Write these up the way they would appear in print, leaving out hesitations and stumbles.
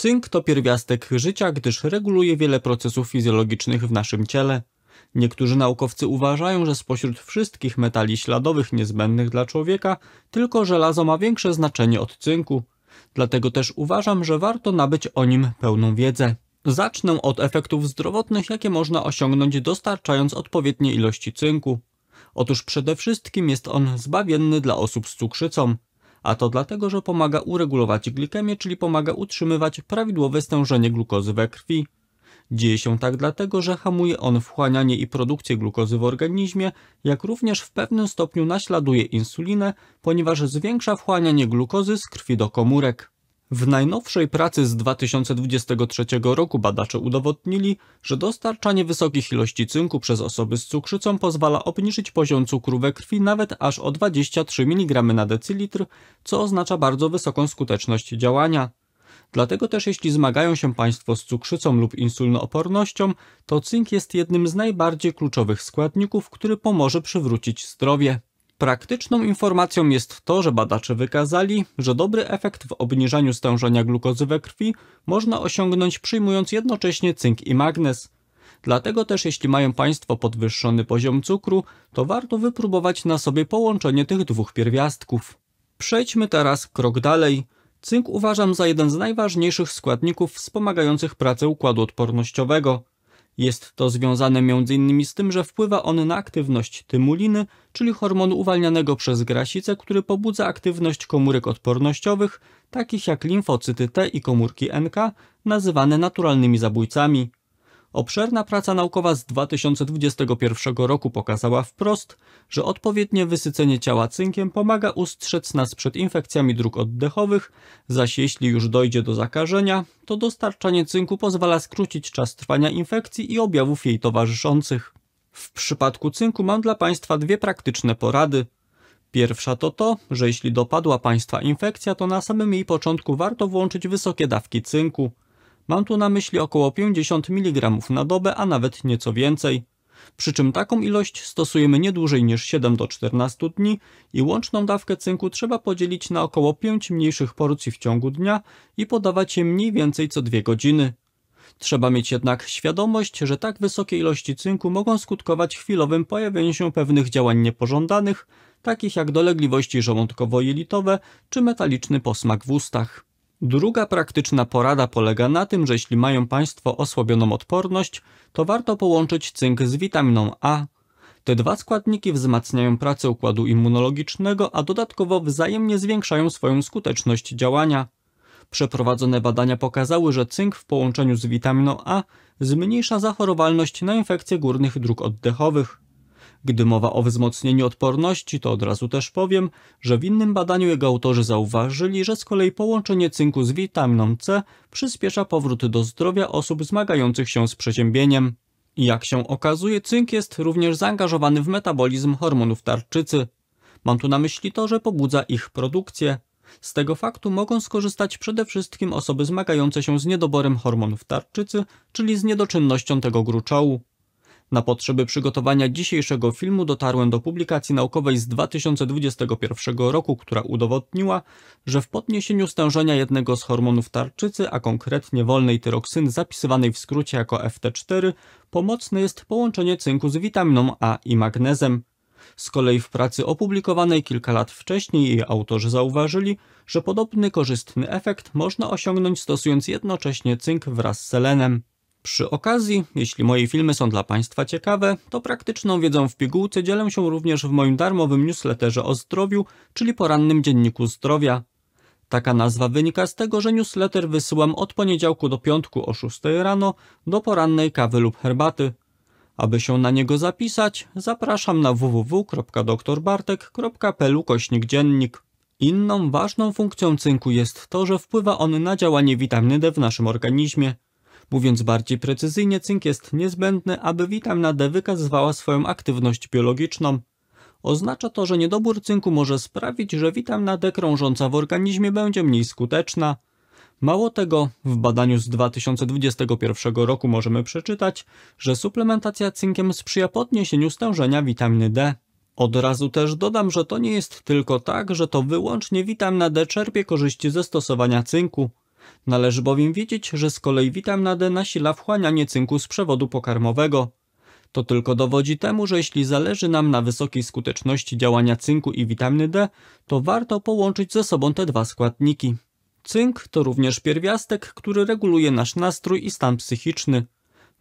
Cynk to pierwiastek życia, gdyż reguluje wiele procesów fizjologicznych w naszym ciele. Niektórzy naukowcy uważają, że spośród wszystkich metali śladowych niezbędnych dla człowieka, tylko żelazo ma większe znaczenie od cynku. Dlatego też uważam, że warto nabyć o nim pełną wiedzę. Zacznę od efektów zdrowotnych, jakie można osiągnąć dostarczając odpowiednie ilości cynku. Otóż przede wszystkim jest on zbawienny dla osób z cukrzycą. A to dlatego, że pomaga uregulować glikemię, czyli pomaga utrzymywać prawidłowe stężenie glukozy we krwi. Dzieje się tak dlatego, że hamuje on wchłanianie i produkcję glukozy w organizmie, jak również w pewnym stopniu naśladuje insulinę, ponieważ zwiększa wchłanianie glukozy z krwi do komórek. W najnowszej pracy z 2023 roku badacze udowodnili, że dostarczanie wysokich ilości cynku przez osoby z cukrzycą pozwala obniżyć poziom cukru we krwi nawet aż o 23 mg na decylitr, co oznacza bardzo wysoką skuteczność działania. Dlatego też jeśli zmagają się Państwo z cukrzycą lub insulinoopornością, to cynk jest jednym z najbardziej kluczowych składników, który pomoże przywrócić zdrowie. Praktyczną informacją jest to, że badacze wykazali, że dobry efekt w obniżaniu stężenia glukozy we krwi można osiągnąć przyjmując jednocześnie cynk i magnez. Dlatego też jeśli mają Państwo podwyższony poziom cukru, to warto wypróbować na sobie połączenie tych dwóch pierwiastków. Przejdźmy teraz krok dalej. Cynk uważam za jeden z najważniejszych składników wspomagających pracę układu odpornościowego. Jest to związane m.in. z tym, że wpływa on na aktywność tymuliny, czyli hormonu uwalnianego przez grasicę, który pobudza aktywność komórek odpornościowych, takich jak limfocyty T i komórki NK, nazywane naturalnymi zabójcami. Obszerna praca naukowa z 2021 roku pokazała wprost, że odpowiednie wysycenie ciała cynkiem pomaga ustrzec nas przed infekcjami dróg oddechowych, zaś jeśli już dojdzie do zakażenia, to dostarczanie cynku pozwala skrócić czas trwania infekcji i objawów jej towarzyszących. W przypadku cynku mam dla Państwa dwie praktyczne porady. Pierwsza to to, że jeśli dopadła Państwa infekcja, to na samym jej początku warto włączyć wysokie dawki cynku. Mam tu na myśli około 50 mg na dobę, a nawet nieco więcej. Przy czym taką ilość stosujemy nie dłużej niż 7 do 14 dni i łączną dawkę cynku trzeba podzielić na około 5 mniejszych porcji w ciągu dnia i podawać je mniej więcej co 2 godziny. Trzeba mieć jednak świadomość, że tak wysokie ilości cynku mogą skutkować chwilowym pojawieniem się pewnych działań niepożądanych, takich jak dolegliwości żołądkowo-jelitowe czy metaliczny posmak w ustach. Druga praktyczna porada polega na tym, że jeśli mają Państwo osłabioną odporność, to warto połączyć cynk z witaminą A. Te dwa składniki wzmacniają pracę układu immunologicznego, a dodatkowo wzajemnie zwiększają swoją skuteczność działania. Przeprowadzone badania pokazały, że cynk w połączeniu z witaminą A zmniejsza zachorowalność na infekcje górnych dróg oddechowych. Gdy mowa o wzmocnieniu odporności, to od razu też powiem, że w innym badaniu jego autorzy zauważyli, że z kolei połączenie cynku z witaminą C przyspiesza powrót do zdrowia osób zmagających się z przeziębieniem. Jak się okazuje, cynk jest również zaangażowany w metabolizm hormonów tarczycy. Mam tu na myśli to, że pobudza ich produkcję. Z tego faktu mogą skorzystać przede wszystkim osoby zmagające się z niedoborem hormonów tarczycy, czyli z niedoczynnością tego gruczołu. Na potrzeby przygotowania dzisiejszego filmu dotarłem do publikacji naukowej z 2021 roku, która udowodniła, że w podniesieniu stężenia jednego z hormonów tarczycy, a konkretnie wolnej tyroksyny zapisywanej w skrócie jako FT4, pomocne jest połączenie cynku z witaminą A i magnezem. Z kolei w pracy opublikowanej kilka lat wcześniej jej autorzy zauważyli, że podobny korzystny efekt można osiągnąć stosując jednocześnie cynk wraz z selenem. Przy okazji, jeśli moje filmy są dla Państwa ciekawe, to praktyczną wiedzą w pigułce dzielę się również w moim darmowym newsletterze o zdrowiu, czyli porannym dzienniku zdrowia. Taka nazwa wynika z tego, że newsletter wysyłam od poniedziałku do piątku o 6 rano do porannej kawy lub herbaty. Aby się na niego zapisać, zapraszam na www.drbartek.pl/dziennik. Inną ważną funkcją cynku jest to, że wpływa on na działanie witaminy D w naszym organizmie. Mówiąc bardziej precyzyjnie, cynk jest niezbędny, aby witamina D wykazywała swoją aktywność biologiczną. Oznacza to, że niedobór cynku może sprawić, że witamina D krążąca w organizmie będzie mniej skuteczna. Mało tego, w badaniu z 2021 roku możemy przeczytać, że suplementacja cynkiem sprzyja podniesieniu stężenia witaminy D. Od razu też dodam, że to nie jest tylko tak, że to wyłącznie witamina D czerpie korzyści ze stosowania cynku. Należy bowiem wiedzieć, że z kolei witamina D nasila wchłanianie cynku z przewodu pokarmowego. To tylko dowodzi temu, że jeśli zależy nam na wysokiej skuteczności działania cynku i witaminy D, to warto połączyć ze sobą te dwa składniki. Cynk to również pierwiastek, który reguluje nasz nastrój i stan psychiczny.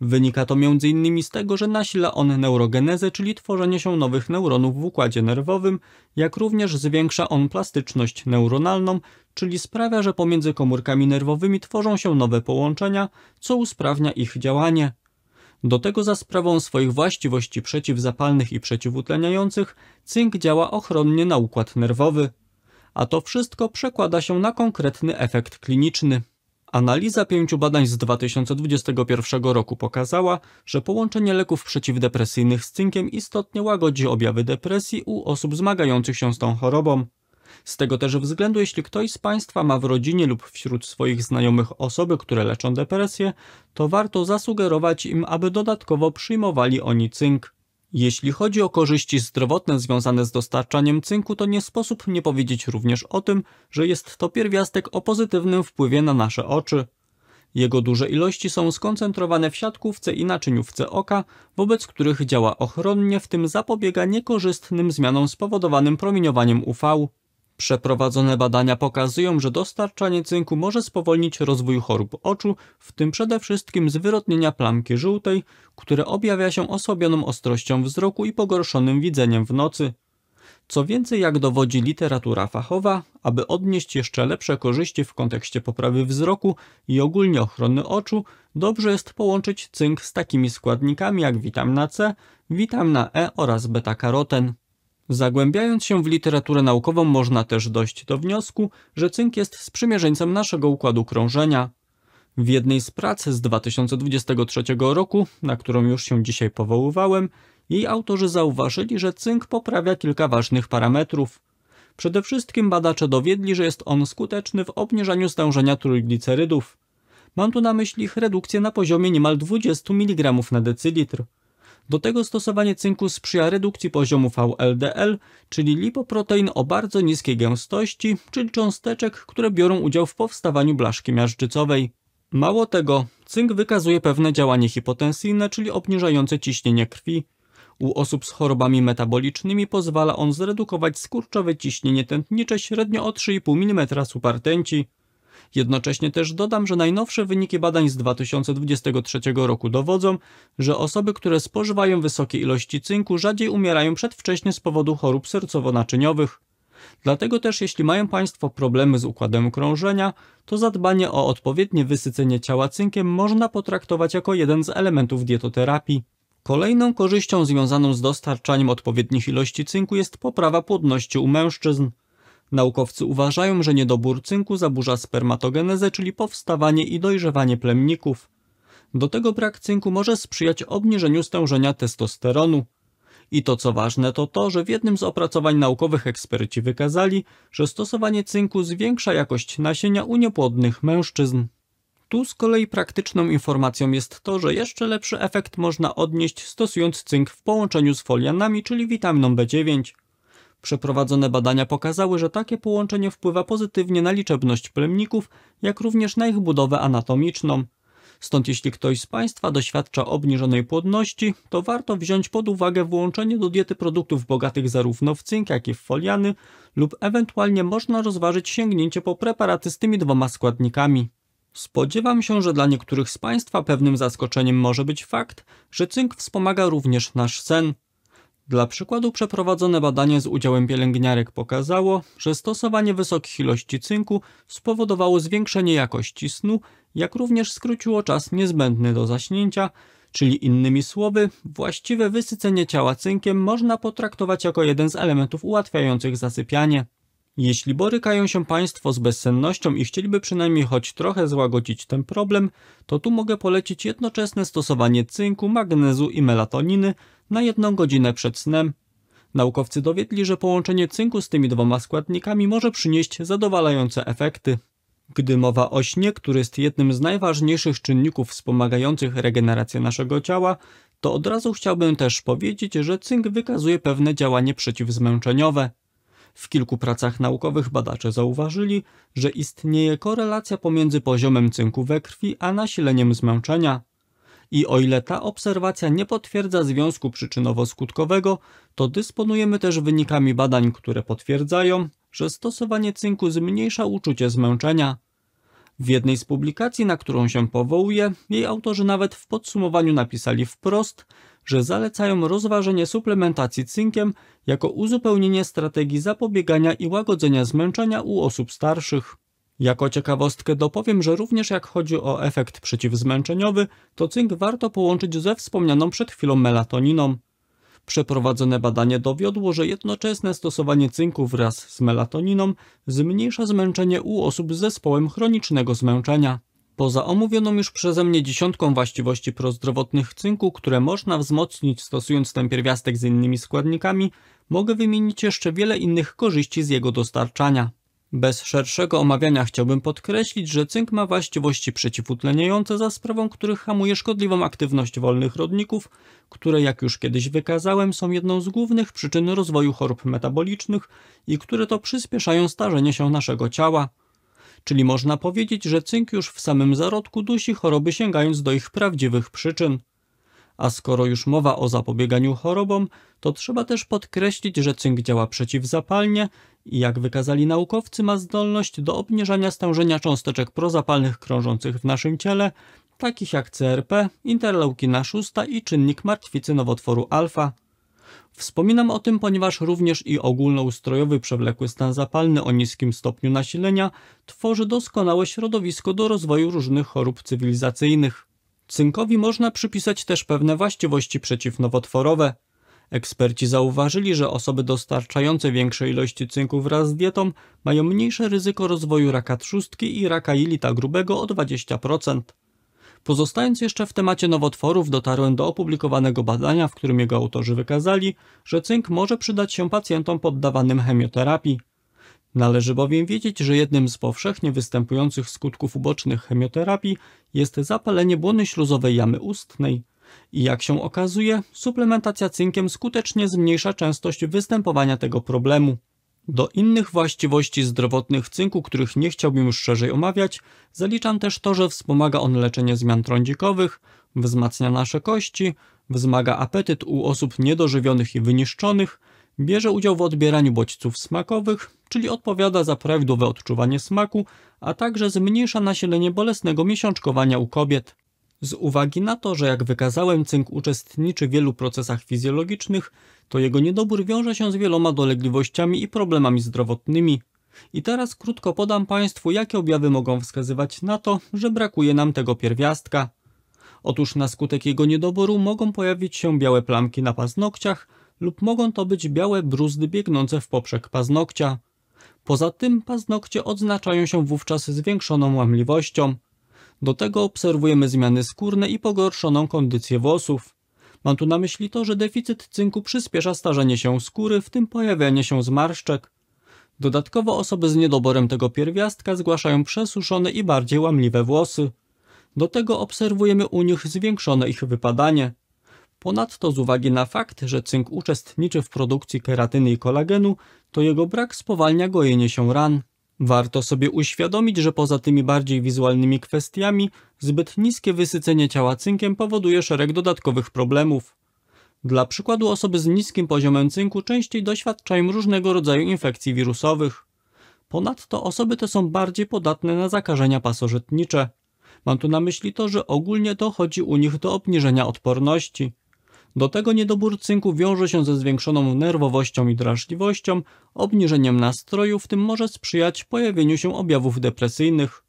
Wynika to m.in. z tego, że nasila on neurogenezę, czyli tworzenie się nowych neuronów w układzie nerwowym, jak również zwiększa on plastyczność neuronalną, czyli sprawia, że pomiędzy komórkami nerwowymi tworzą się nowe połączenia, co usprawnia ich działanie. Do tego za sprawą swoich właściwości przeciwzapalnych i przeciwutleniających cynk działa ochronnie na układ nerwowy. A to wszystko przekłada się na konkretny efekt kliniczny. Analiza 5 badań z 2021 roku pokazała, że połączenie leków przeciwdepresyjnych z cynkiem istotnie łagodzi objawy depresji u osób zmagających się z tą chorobą. Z tego też względu, jeśli ktoś z Państwa ma w rodzinie lub wśród swoich znajomych osoby, które leczą depresję, to warto zasugerować im, aby dodatkowo przyjmowali oni cynk. Jeśli chodzi o korzyści zdrowotne związane z dostarczaniem cynku, to nie sposób nie powiedzieć również o tym, że jest to pierwiastek o pozytywnym wpływie na nasze oczy. Jego duże ilości są skoncentrowane w siatkówce i naczyniówce oka, wobec których działa ochronnie, w tym zapobiega niekorzystnym zmianom spowodowanym promieniowaniem UV. Przeprowadzone badania pokazują, że dostarczanie cynku może spowolnić rozwój chorób oczu, w tym przede wszystkim zwyrodnienia plamki żółtej, które objawia się osłabioną ostrością wzroku i pogorszonym widzeniem w nocy. Co więcej, jak dowodzi literatura fachowa, aby odnieść jeszcze lepsze korzyści w kontekście poprawy wzroku i ogólnie ochrony oczu, dobrze jest połączyć cynk z takimi składnikami jak witamina C, witamina E oraz beta-karoten. Zagłębiając się w literaturę naukową, można też dojść do wniosku, że cynk jest sprzymierzeńcem naszego układu krążenia. W jednej z prac z 2023 roku, na którą już się dzisiaj powoływałem, jej autorzy zauważyli, że cynk poprawia kilka ważnych parametrów. Przede wszystkim badacze dowiedli, że jest on skuteczny w obniżaniu stężenia trójglicerydów. Mam tu na myśli ich redukcję na poziomie niemal 20 mg na decylitr. Do tego stosowanie cynku sprzyja redukcji poziomu VLDL, czyli lipoprotein o bardzo niskiej gęstości, czyli cząsteczek, które biorą udział w powstawaniu blaszki miażdżycowej. Mało tego, cynk wykazuje pewne działanie hipotensyjne, czyli obniżające ciśnienie krwi. U osób z chorobami metabolicznymi pozwala on zredukować skurczowe ciśnienie tętnicze średnio o 3,5 mm supertęci. Jednocześnie też dodam, że najnowsze wyniki badań z 2023 roku dowodzą, że osoby, które spożywają wysokie ilości cynku, rzadziej umierają przedwcześnie z powodu chorób sercowo-naczyniowych. Dlatego też, jeśli mają Państwo problemy z układem krążenia, to zadbanie o odpowiednie wysycenie ciała cynkiem można potraktować jako jeden z elementów dietoterapii. Kolejną korzyścią związaną z dostarczaniem odpowiednich ilości cynku jest poprawa płodności u mężczyzn. Naukowcy uważają, że niedobór cynku zaburza spermatogenezę, czyli powstawanie i dojrzewanie plemników. Do tego brak cynku może sprzyjać obniżeniu stężenia testosteronu. I to co ważne, to to, że w jednym z opracowań naukowych eksperci wykazali, że stosowanie cynku zwiększa jakość nasienia u niepłodnych mężczyzn. Tu z kolei praktyczną informacją jest to, że jeszcze lepszy efekt można odnieść stosując cynk w połączeniu z folianami, czyli witaminą B9. Przeprowadzone badania pokazały, że takie połączenie wpływa pozytywnie na liczebność plemników, jak również na ich budowę anatomiczną. Stąd jeśli ktoś z Państwa doświadcza obniżonej płodności, to warto wziąć pod uwagę włączenie do diety produktów bogatych zarówno w cynk, jak i w foliany, lub ewentualnie można rozważyć sięgnięcie po preparaty z tymi dwoma składnikami. Spodziewam się, że dla niektórych z Państwa pewnym zaskoczeniem może być fakt, że cynk wspomaga również nasz sen. Dla przykładu przeprowadzone badanie z udziałem pielęgniarek pokazało, że stosowanie wysokich ilości cynku spowodowało zwiększenie jakości snu, jak również skróciło czas niezbędny do zaśnięcia, czyli innymi słowy, właściwe wysycenie ciała cynkiem można potraktować jako jeden z elementów ułatwiających zasypianie. Jeśli borykają się Państwo z bezsennością i chcieliby przynajmniej choć trochę złagodzić ten problem, to tu mogę polecić jednoczesne stosowanie cynku, magnezu i melatoniny na 1 godzinę przed snem. Naukowcy dowiedli, że połączenie cynku z tymi dwoma składnikami może przynieść zadowalające efekty. Gdy mowa o śnie, który jest jednym z najważniejszych czynników wspomagających regenerację naszego ciała, to od razu chciałbym też powiedzieć, że cynk wykazuje pewne działanie przeciwzmęczeniowe. W kilku pracach naukowych badacze zauważyli, że istnieje korelacja pomiędzy poziomem cynku we krwi a nasileniem zmęczenia. I o ile ta obserwacja nie potwierdza związku przyczynowo-skutkowego, to dysponujemy też wynikami badań, które potwierdzają, że stosowanie cynku zmniejsza uczucie zmęczenia. W jednej z publikacji, na którą się powołuje, jej autorzy nawet w podsumowaniu napisali wprost, że zalecają rozważenie suplementacji cynkiem jako uzupełnienie strategii zapobiegania i łagodzenia zmęczenia u osób starszych. Jako ciekawostkę dopowiem, że również jak chodzi o efekt przeciwzmęczeniowy, to cynk warto połączyć ze wspomnianą przed chwilą melatoniną. Przeprowadzone badanie dowiodło, że jednoczesne stosowanie cynku wraz z melatoniną zmniejsza zmęczenie u osób z zespołem chronicznego zmęczenia. Poza omówioną już przeze mnie dziesiątką właściwości prozdrowotnych cynku, które można wzmocnić stosując ten pierwiastek z innymi składnikami, mogę wymienić jeszcze wiele innych korzyści z jego dostarczania. Bez szerszego omawiania chciałbym podkreślić, że cynk ma właściwości przeciwutleniające, za sprawą których hamuje szkodliwą aktywność wolnych rodników, które jak już kiedyś wykazałem są jedną z głównych przyczyn rozwoju chorób metabolicznych i które to przyspieszają starzenie się naszego ciała. Czyli można powiedzieć, że cynk już w samym zarodku dusi choroby, sięgając do ich prawdziwych przyczyn. A skoro już mowa o zapobieganiu chorobom, to trzeba też podkreślić, że cynk działa przeciwzapalnie i jak wykazali naukowcy, ma zdolność do obniżania stężenia cząsteczek prozapalnych krążących w naszym ciele, takich jak CRP, interleukina 6 i czynnik martwicy nowotworu alfa. Wspominam o tym, ponieważ również i ogólnoustrojowy przewlekły stan zapalny o niskim stopniu nasilenia tworzy doskonałe środowisko do rozwoju różnych chorób cywilizacyjnych. Cynkowi można przypisać też pewne właściwości przeciwnowotworowe. Eksperci zauważyli, że osoby dostarczające większej ilości cynku wraz z dietą mają mniejsze ryzyko rozwoju raka trzustki i raka jelita grubego o 20%. Pozostając jeszcze w temacie nowotworów, dotarłem do opublikowanego badania, w którym jego autorzy wykazali, że cynk może przydać się pacjentom poddawanym chemioterapii. Należy bowiem wiedzieć, że jednym z powszechnie występujących skutków ubocznych chemioterapii jest zapalenie błony śluzowej jamy ustnej. I jak się okazuje, suplementacja cynkiem skutecznie zmniejsza częstość występowania tego problemu. Do innych właściwości zdrowotnych cynku, których nie chciałbym już szerzej omawiać, zaliczam też to, że wspomaga on leczenie zmian trądzikowych, wzmacnia nasze kości, wzmaga apetyt u osób niedożywionych i wyniszczonych, bierze udział w odbieraniu bodźców smakowych, czyli odpowiada za prawidłowe odczuwanie smaku, a także zmniejsza nasilenie bolesnego miesiączkowania u kobiet. Z uwagi na to, że jak wykazałem, cynk uczestniczy w wielu procesach fizjologicznych, to jego niedobór wiąże się z wieloma dolegliwościami i problemami zdrowotnymi. I teraz krótko podam Państwu, jakie objawy mogą wskazywać na to, że brakuje nam tego pierwiastka. Otóż na skutek jego niedoboru mogą pojawić się białe plamki na paznokciach lub mogą to być białe bruzdy biegnące w poprzek paznokcia. Poza tym paznokcie odznaczają się wówczas zwiększoną łamliwością. Do tego obserwujemy zmiany skórne i pogorszoną kondycję włosów. Mam tu na myśli to, że deficyt cynku przyspiesza starzenie się skóry, w tym pojawianie się zmarszczek. Dodatkowo osoby z niedoborem tego pierwiastka zgłaszają przesuszone i bardziej łamliwe włosy. Do tego obserwujemy u nich zwiększone ich wypadanie. Ponadto z uwagi na fakt, że cynk uczestniczy w produkcji keratyny i kolagenu, to jego brak spowalnia gojenie się ran. Warto sobie uświadomić, że poza tymi bardziej wizualnymi kwestiami zbyt niskie wysycenie ciała cynkiem powoduje szereg dodatkowych problemów. Dla przykładu osoby z niskim poziomem cynku częściej doświadczają różnego rodzaju infekcji wirusowych. Ponadto osoby te są bardziej podatne na zakażenia pasożytnicze. Mam tu na myśli to, że ogólnie dochodzi u nich do obniżenia odporności. Do tego niedobór cynku wiąże się ze zwiększoną nerwowością i drażliwością, obniżeniem nastroju, w tym może sprzyjać pojawieniu się objawów depresyjnych.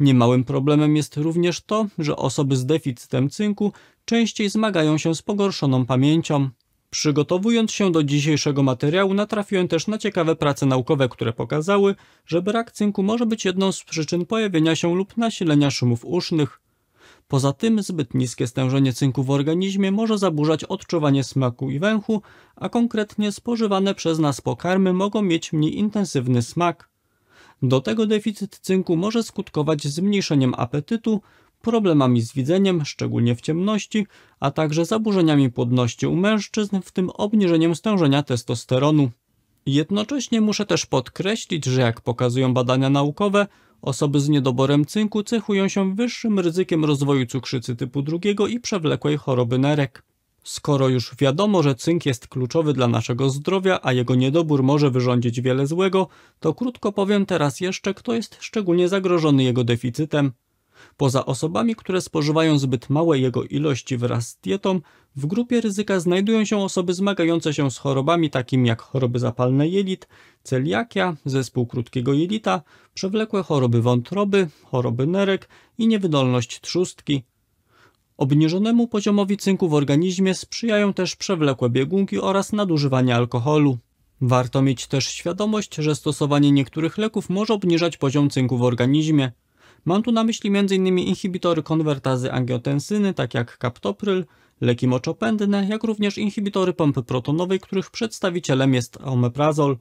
Niemałym problemem jest również to, że osoby z deficytem cynku częściej zmagają się z pogorszoną pamięcią. Przygotowując się do dzisiejszego materiału, natrafiłem też na ciekawe prace naukowe, które pokazały, że brak cynku może być jedną z przyczyn pojawienia się lub nasilenia szumów usznych. Poza tym zbyt niskie stężenie cynku w organizmie może zaburzać odczuwanie smaku i węchu, a konkretnie spożywane przez nas pokarmy mogą mieć mniej intensywny smak. Do tego deficyt cynku może skutkować zmniejszeniem apetytu, problemami z widzeniem, szczególnie w ciemności, a także zaburzeniami płodności u mężczyzn, w tym obniżeniem stężenia testosteronu. Jednocześnie muszę też podkreślić, że jak pokazują badania naukowe, osoby z niedoborem cynku cechują się wyższym ryzykiem rozwoju cukrzycy typu 2 i przewlekłej choroby nerek. Skoro już wiadomo, że cynk jest kluczowy dla naszego zdrowia, a jego niedobór może wyrządzić wiele złego, to krótko powiem teraz jeszcze, kto jest szczególnie zagrożony jego deficytem. Poza osobami, które spożywają zbyt małe jego ilości wraz z dietą, w grupie ryzyka znajdują się osoby zmagające się z chorobami takimi jak choroby zapalne jelit, celiakia, zespół krótkiego jelita, przewlekłe choroby wątroby, choroby nerek i niewydolność trzustki. Obniżonemu poziomowi cynku w organizmie sprzyjają też przewlekłe biegunki oraz nadużywanie alkoholu. Warto mieć też świadomość, że stosowanie niektórych leków może obniżać poziom cynku w organizmie. Mam tu na myśli m.in. inhibitory konwertazy angiotensyny, tak jak kaptopryl, leki moczopędne, jak również inhibitory pompy protonowej, których przedstawicielem jest omeprazol.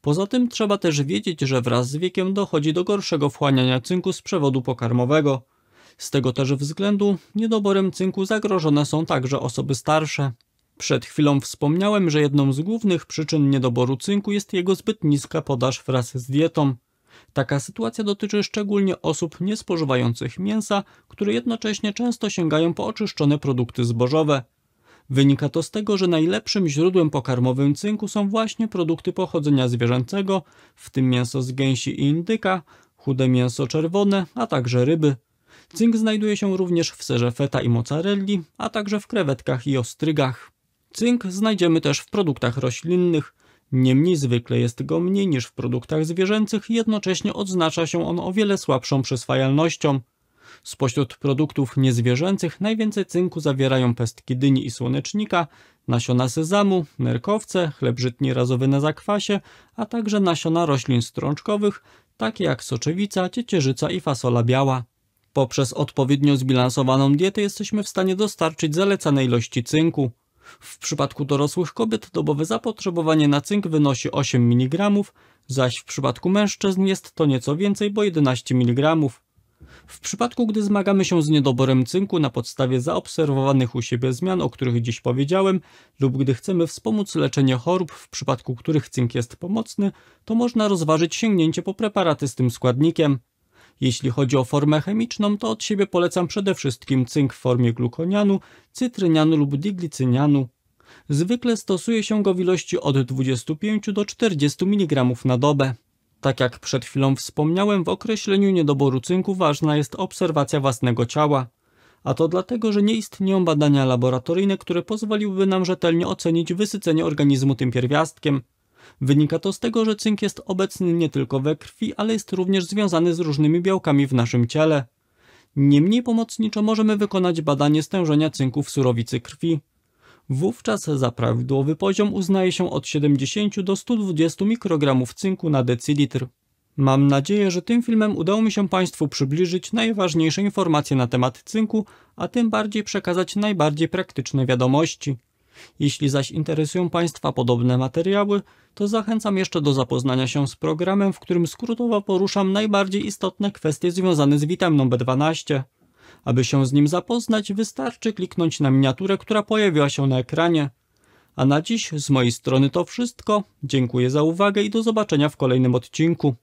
Poza tym trzeba też wiedzieć, że wraz z wiekiem dochodzi do gorszego wchłaniania cynku z przewodu pokarmowego. Z tego też względu niedoborem cynku zagrożone są także osoby starsze. Przed chwilą wspomniałem, że jedną z głównych przyczyn niedoboru cynku jest jego zbyt niska podaż wraz z dietą. Taka sytuacja dotyczy szczególnie osób niespożywających mięsa, które jednocześnie często sięgają po oczyszczone produkty zbożowe. Wynika to z tego, że najlepszym źródłem pokarmowym cynku są właśnie produkty pochodzenia zwierzęcego, w tym mięso z gęsi i indyka, chude mięso czerwone, a także ryby. Cynk znajduje się również w serze feta i mozzarelli, a także w krewetkach i ostrygach. Cynk znajdziemy też w produktach roślinnych. Niemniej zwykle jest go mniej niż w produktach zwierzęcych, jednocześnie odznacza się on o wiele słabszą przyswajalnością. Spośród produktów niezwierzęcych najwięcej cynku zawierają pestki dyni i słonecznika, nasiona sezamu, nerkowce, chleb żytni razowy na zakwasie, a także nasiona roślin strączkowych, takie jak soczewica, ciecierzyca i fasola biała. Poprzez odpowiednio zbilansowaną dietę jesteśmy w stanie dostarczyć zalecanej ilości cynku. W przypadku dorosłych kobiet dobowe zapotrzebowanie na cynk wynosi 8 mg, zaś w przypadku mężczyzn jest to nieco więcej, bo 11 mg. W przypadku, gdy zmagamy się z niedoborem cynku na podstawie zaobserwowanych u siebie zmian, o których dziś powiedziałem, lub gdy chcemy wspomóc leczenie chorób, w przypadku których cynk jest pomocny, to można rozważyć sięgnięcie po preparaty z tym składnikiem. Jeśli chodzi o formę chemiczną, to od siebie polecam przede wszystkim cynk w formie glukonianu, cytrynianu lub diglicynianu. Zwykle stosuje się go w ilości od 25 do 40 mg na dobę. Tak jak przed chwilą wspomniałem, w określeniu niedoboru cynku ważna jest obserwacja własnego ciała. A to dlatego, że nie istnieją badania laboratoryjne, które pozwoliłyby nam rzetelnie ocenić wysycenie organizmu tym pierwiastkiem. Wynika to z tego, że cynk jest obecny nie tylko we krwi, ale jest również związany z różnymi białkami w naszym ciele. Niemniej pomocniczo możemy wykonać badanie stężenia cynku w surowicy krwi. Wówczas za prawidłowy poziom uznaje się od 70 do 120 mikrogramów cynku na decilitr. Mam nadzieję, że tym filmem udało mi się Państwu przybliżyć najważniejsze informacje na temat cynku, a tym bardziej przekazać najbardziej praktyczne wiadomości. Jeśli zaś interesują Państwa podobne materiały, to zachęcam jeszcze do zapoznania się z programem, w którym skrótowo poruszam najbardziej istotne kwestie związane z witaminą B12. Aby się z nim zapoznać, wystarczy kliknąć na miniaturę, która pojawiła się na ekranie. A na dziś z mojej strony to wszystko. Dziękuję za uwagę i do zobaczenia w kolejnym odcinku.